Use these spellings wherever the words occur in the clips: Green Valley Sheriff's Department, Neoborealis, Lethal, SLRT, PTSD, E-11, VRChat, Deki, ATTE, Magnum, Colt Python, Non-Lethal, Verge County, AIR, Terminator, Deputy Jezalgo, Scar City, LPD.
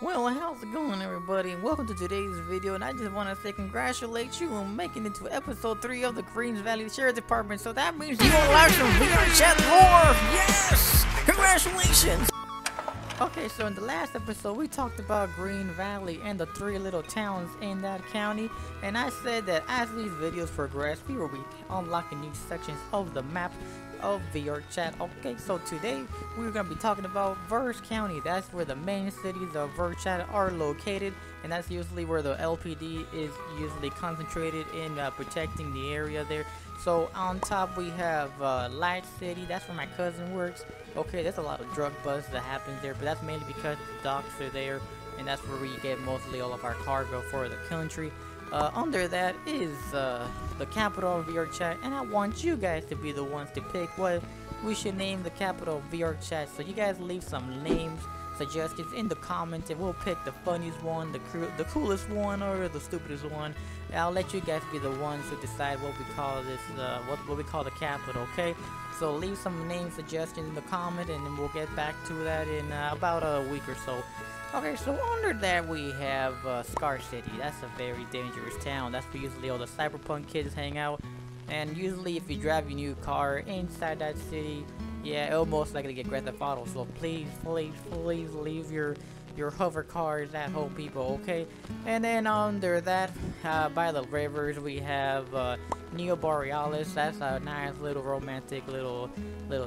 Well, how's it going, everybody? Welcome to today's video, and I just want to say congratulate you on making it to episode 3 of the Green Valley Sheriff's Department. So that means you are live from VRChat lore. Yes! Congratulations! Okay, so in the last episode, we talked about Green Valley and the 3 little towns in that county. And I said that as these videos progress, we will be unlocking new sections of the map of VRChat. Okay, so today we're gonna be talking about Verge County. That's where the main cities of VRChat are located, and that's usually where the LPD is usually concentrated in protecting the area there. So on top we have Light City. That's where my cousin works. Okay, there's a lot of drug busts that happens there, but that's mainly because the docks are there, and that's where we get mostly all of our cargo for the country. Under that is the capital of VRChat, and I want you guys to be the ones to pick what we should name the capital of VRChat. So you guys leave some names, suggestions in the comments, and we'll pick the funniest one, the coolest one, or the stupidest one. And I'll let you guys be the ones who decide what we call this, what we call the capital. Okay, so leave some name suggestions in the comment, and then we'll get back to that in about a week or so. Okay, so under that we have Scar City. That's a very dangerous town. That's where usually all the cyberpunk kids hang out. And usually if you drive your new car inside that city, yeah, it'll most likely get Grand Theft Auto. So please, please, please leave your hover cars at home, people, okay? And then under that, by the rivers, we have Neoborealis. That's a nice little romantic little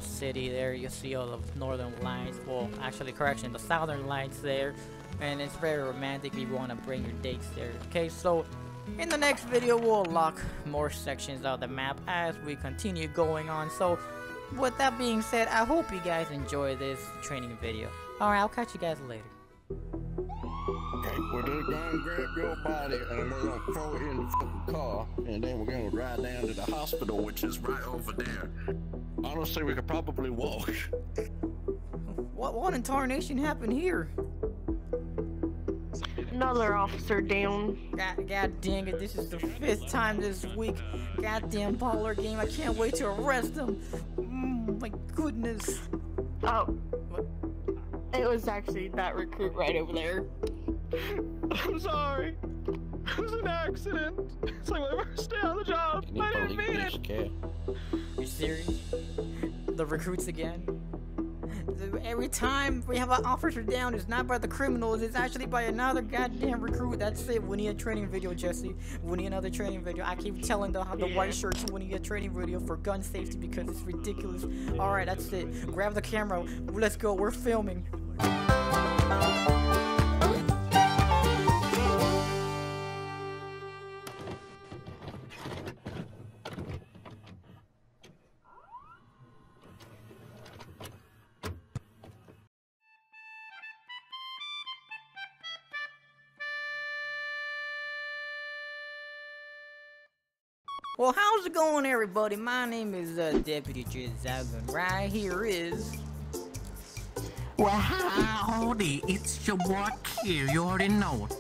city there. You see all the northern lights, well, actually, correction, the southern lights there. And it's very romantic if you want to bring your dates there, okay? So in the next video, we'll unlock more sections of the map as we continue going on. So with that being said, I hope you guys enjoy this training video. Alright, I'll catch you guys later. Okay, we're just gonna grab your body and we're gonna throw it in the fucking car, and then we're gonna ride down to the hospital, which is right over there. Honestly, we could probably walk. What in tarnation happened here? Another officer down. God dang it, this is the 5th time this week. Goddamn baller game, I can't wait to arrest him. My goodness. Oh. What? It was actually that recruit right over there. I'm sorry. It was an accident. It's like my first day on the job. I didn't mean it. You serious? The recruits again? Every time we have an officer down, it's not by the criminals, it's actually by another goddamn recruit. That's it. We need a training video, Jesse. We need another training video. I keep telling the white shirts we need a training video for gun safety because it's ridiculous. Alright, that's it. Grab the camera. Let's go. We're filming. Well, how's it going, everybody? My name is Deputy Jezalgo, and right here is... Well, howdy, it's your boy Q, you already know it.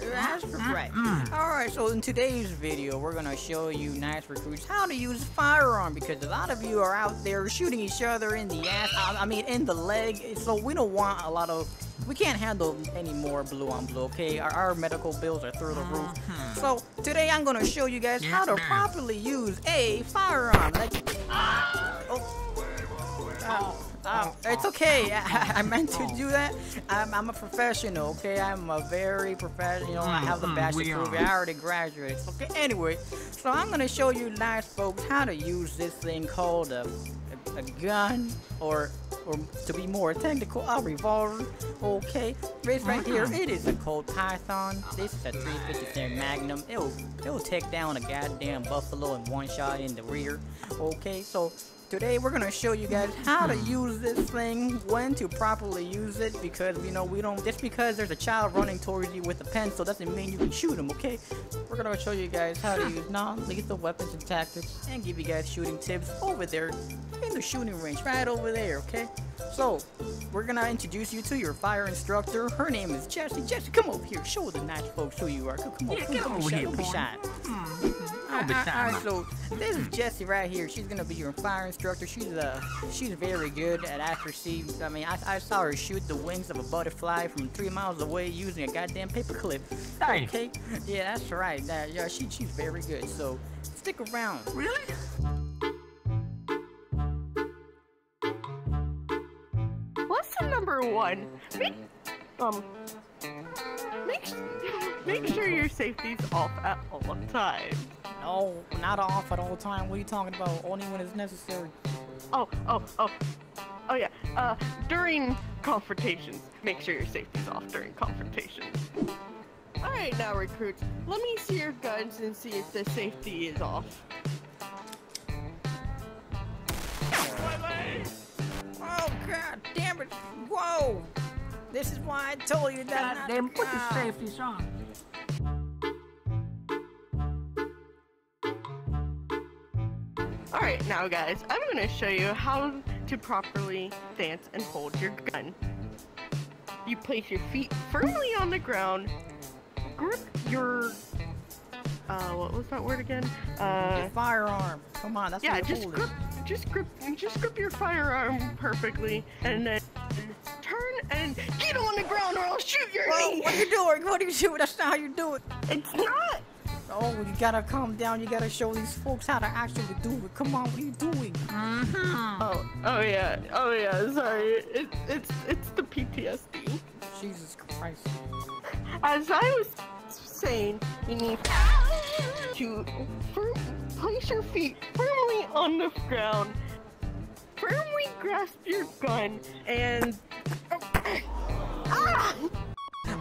That's right. Alright, so in today's video, we're gonna show you nice recruits how to use a firearm, because a lot of you are out there shooting each other in the ass, I mean in the leg, so we don't want a lot of, we can't handle any more blue on blue, okay? Our medical bills are through the roof. So today I'm gonna show you guys how to properly use a firearm. Like, it's okay. I meant to do that. I'm a professional, okay? I'm a very professional. I have the bachelor's degree. I already graduated. Okay, anyway, so I'm gonna show you nice folks how to use this thing called a gun, or to be more technical, a revolver. Okay, this right here, it is a Colt Python. This is a 357 Magnum. It'll take down a goddamn buffalo in one shot in the rear. Okay, so today we're gonna show you guys how to use this thing, when to properly use it, because you know we don't, just because there's a child running towards you with a pencil doesn't mean you can shoot him, okay? We're gonna show you guys how to use non-lethal weapons and tactics, and give you guys shooting tips over there in the shooting range right over there, okay? So, we're gonna introduce you to your fire instructor. Her name is Jessie. Jessie, come over here. Show the nice folks who you are. Come over, yeah, come over here. Don't be shy. Alright, so this is Jessie right here. She's gonna be your fire instructor. She's very good at accuracy. I mean, I saw her shoot the wings of a butterfly from 3 miles away using a goddamn paperclip. Nice. Okay. Yeah, that's right. Yeah, she's very good. So stick around. Really? Lesson number one. Make sure your safety's off at all times. No, not off at all times. What are you talking about? Only when it's necessary. Oh yeah. During confrontations, make sure your safety's off during confrontations. All right, now recruits, let me see your guns and see if the safety is off. Oh god damn it! Whoa! This is why I told you that. God damn, put the safeties on. Alright, now guys, I'm gonna show you how to properly stance and hold your gun. You place your feet firmly on the ground, grip your what was that word again? Your firearm. Come on, that's what you're holding. Just grip your firearm perfectly, and then turn and get on the ground, or I'll shoot your knee. What are you doing? What are you doing? That's not how you do it. It's not. Oh, you gotta calm down. You gotta show these folks how to actually do it. Come on, what are you doing? Mm-hmm. Oh yeah. Sorry, it's the PTSD. Jesus Christ. As I was saying, you need to place your feet firmly on the ground, firmly grasp your gun, and... Ah!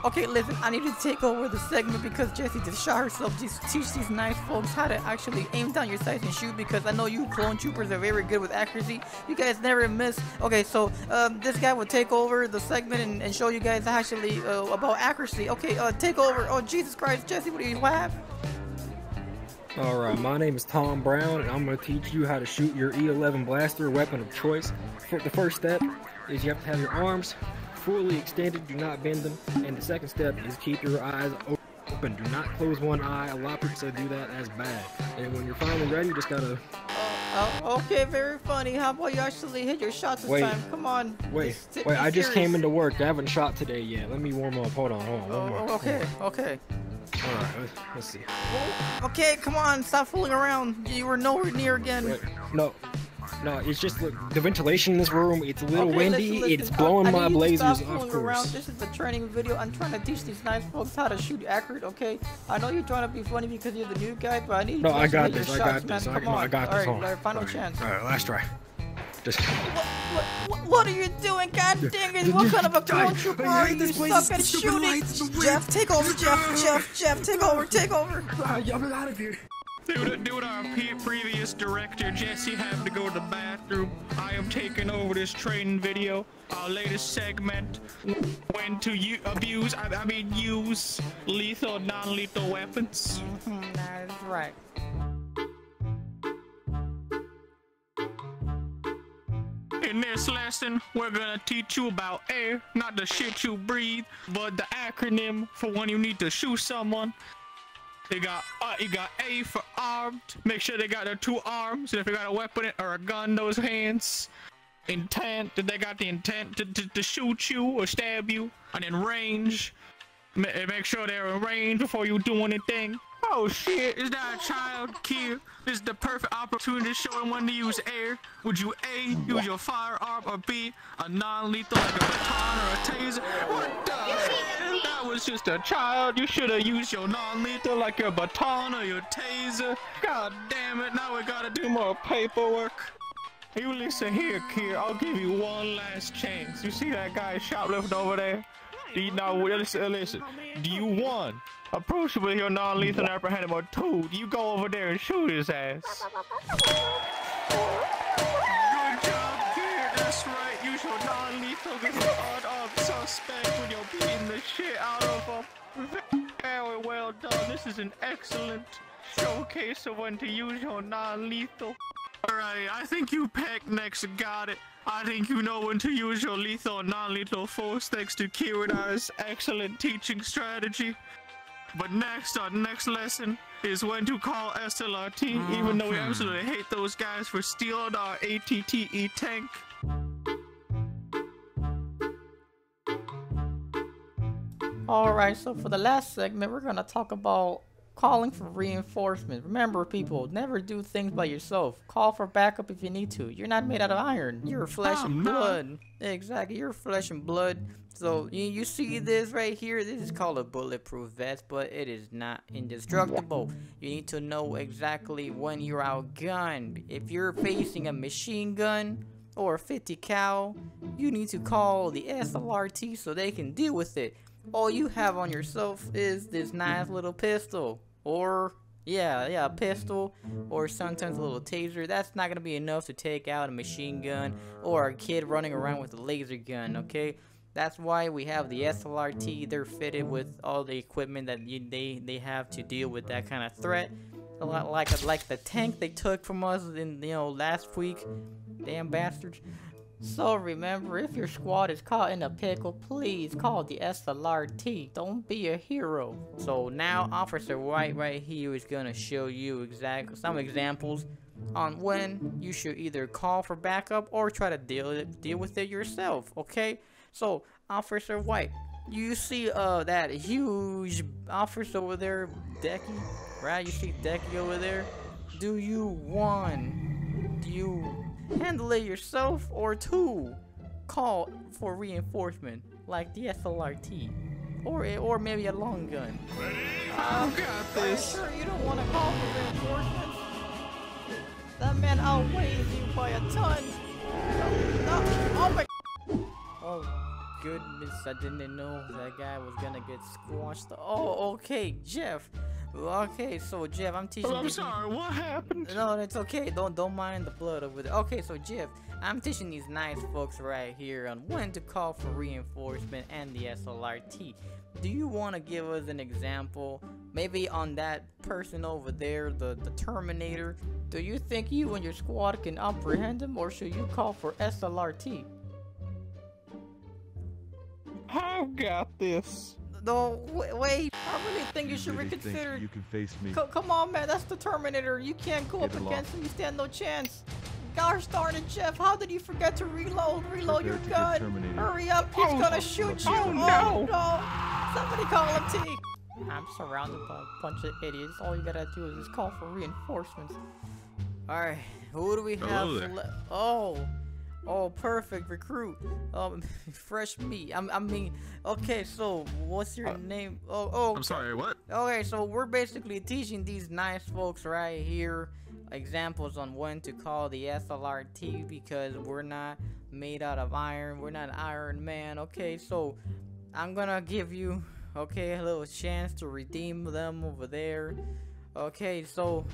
Okay, listen, I need to take over the segment because Jessie just shot herself. Just teach these nice folks how to actually aim down your sights and shoot, because I know you clone troopers are very good with accuracy. You guys never miss. Okay, so this guy will take over the segment and show you guys actually about accuracy. Okay, take over. Oh, Jesus Christ, Jessie, what happened? Alright, my name is Tom Brown, and I'm going to teach you how to shoot your E-11 blaster weapon of choice. The first step is you have to have your arms fully extended, do not bend them. And the second step is keep your eyes open. Do not close one eye. A lot of people say do that, that's bad. And when you're finally ready, you just got to... okay, very funny. How about you actually hit your shots this time? Come on. Wait, I just came into work. I haven't shot today yet. Let me warm up. Hold on. One more. Okay. Alright, let's see. Okay, come on, stop fooling around. You were nowhere near again. Wait, no, it's just, look, the ventilation in this room, it's a little windy, it's blowing my blazers off course. This is the training video. I'm trying to teach these nice folks how to shoot accurate, okay? I know you're trying to be funny because you're the new guy, but I need you to get your shots, man. Come on. I got this, alright, final chance. Alright, last try. What are you doing? God dang it! What kind of a clone trooper are you? Suck at shooting! Jeff, take over! Jeff, take over! I'm out of here! Due to our previous director, Jessie having to go to the bathroom, I am taking over this training video. Our latest segment, when to use lethal and non-lethal weapons. Mm-hmm, that is right. In this lesson, we're gonna teach you about AIR, not the shit you breathe, but the acronym for when you need to shoot someone. You got A for armed. Make sure they got their two arms, and if they got a weapon or a gun, those hands. Intent, that they got the intent to shoot you or stab you. And then range, make sure they're in range before you do anything. Oh shit, is that a child kid? This is the perfect opportunity to show him when to use AIR. Would you A, use your firearm, or B, a non-lethal like a baton or a taser? What the hell? That was just a child. You should have used your non-lethal like your baton or your taser. God damn it, now we gotta do more paperwork. You listen here, kid, I'll give you one last chance. You see that guy shoplifting over there? Listen. Do you one, approach him with your non-lethal and apprehend him, or two, you go over there and shoot his ass? Good job, kid. That's right. Use your non-lethal with an unarmed suspect when you're beating the shit out of him. Very well done. This is an excellent showcase of when to use your non-lethal. Alright, I think you packed next, got it. I think you know when to use your lethal and non-lethal force thanks to Kirada's excellent teaching strategy. But next, our next lesson is when to call SLRT, okay, even though we absolutely hate those guys for stealing our ATTE tank. Alright, so for the last segment, we're going to talk about calling for reinforcement. Remember, people, never do things by yourself. Call for backup if you need to. You're not made out of iron. You're flesh and blood. Exactly, you're flesh and blood. So you see this right here? This is called a bulletproof vest, but it is not indestructible. You need to know exactly when you're outgunned. If you're facing a machine gun or a 50 cal, you need to call the SLRT so they can deal with it. All you have on yourself is this nice little pistol. Or, yeah, a pistol, or sometimes a little taser. That's not gonna be enough to take out a machine gun or a kid running around with a laser gun, okay? That's why we have the SLRT. They're fitted with all the equipment that they have to deal with that kind of threat. A lot like the tank they took from us in, you know, last week. Damn bastards. So remember, if your squad is caught in a pickle, please call the SLRT. Don't be a hero. So now Officer White right here is gonna show you some examples on when you should either call for backup or try to deal with it yourself, okay? So Officer White, you see that huge officer over there, Deki, right? You see Deki over there? Do you handle it yourself, or two, call for reinforcement like the SLRT or maybe a long gun. I've got this. Sure, you don't want to call for reinforcement. That man outweighs you by a ton. Oh my! Oh goodness, I didn't know that guy was gonna get squashed. Oh, okay, Jeff. Okay, so Jeff, I'm teaching. I'm sorry, what happened? No, it's okay. Don't mind the blood over there. Okay, so Jeff, I'm teaching these nice folks right here on when to call for reinforcement and the SLRT. Do you want to give us an example? Maybe on that person over there, the Terminator. Do you think you and your squad can apprehend him, or should you call for SLRT? I've got this. No, wait, I really think you should reconsider. You can face me. Come on, man, that's the Terminator. You can't go up against him. You stand no chance. Gosh darn it, Jeff. How did you forget to reload your gun? Hurry up, he's gonna shoot you. Oh, no. Somebody call him. I'm surrounded by a bunch of idiots. All you gotta do is just call for reinforcements. All right, who do we have left? Oh, perfect recruit. Fresh meat. I mean, okay. So, what's your name? Oh. I'm sorry. What? Okay, so we're basically teaching these nice folks right here examples on when to call the SLRT because we're not made out of iron. We're not Iron Man. Okay, so I'm gonna give you a little chance to redeem them over there. Okay, so.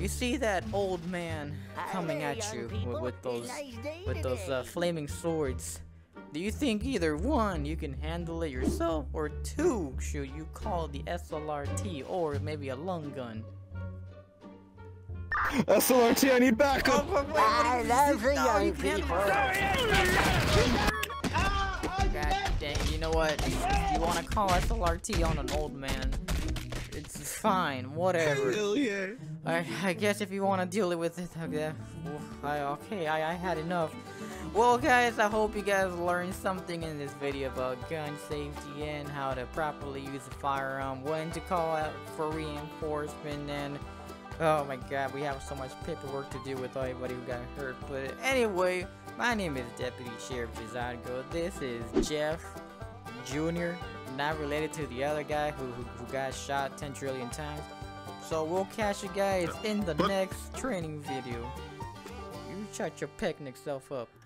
You see that old man coming at you with those flaming swords. Do you think either one, you can handle it yourself, or two, should you call the SLRT or maybe a long gun? SLRT, I need backup! God dang, you know what? You wanna call SLRT on an old man? It's fine, whatever. Yeah. I guess if you want to deal with it, okay, I had enough. Well, guys, I hope you guys learned something in this video about gun safety and how to properly use a firearm, when to call out for reinforcement, and oh my god, we have so much paperwork to do with everybody who got hurt. But anyway, my name is Deputy Sheriff Jezalgo. This is Jeff Jr. Not related to the other guy who got shot 10 trillion times. So we'll catch you guys in the next training video. You shut your picnic self up.